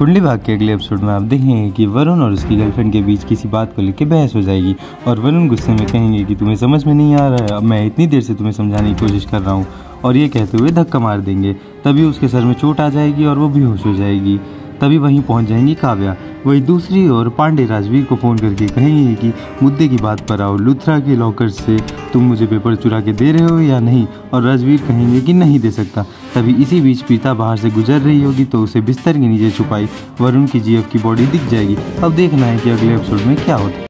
कुंडली भाग के अगले एपिसोड में आप देखेंगे कि वरुण और उसकी गर्लफ्रेंड के बीच किसी बात को लेकर बहस हो जाएगी और वरुण गुस्से में कहेंगे कि तुम्हें समझ में नहीं आ रहा है, अब मैं इतनी देर से तुम्हें समझाने की कोशिश कर रहा हूँ, और ये कहते हुए धक्का मार देंगे। तभी उसके सर में चोट आ जाएगी और वो बेहोश हो जाएगी। तभी वहीं पहुँच जाएंगी काव्या। वही दूसरी ओर पांडे राजवीर को फ़ोन करके कहेंगे कि मुद्दे की बात पर आओ, लुथरा के लॉकर से तुम मुझे पेपर चुरा के दे रहे हो या नहीं, और राजवीर कहेंगे कि नहीं दे सकता। तभी इसी बीच पिता बाहर से गुजर रही होगी तो उसे बिस्तर के नीचे छुपाई वरुण की जीएफ की बॉडी दिख जाएगी। अब देखना है कि अगले एपिसोड में क्या होता है।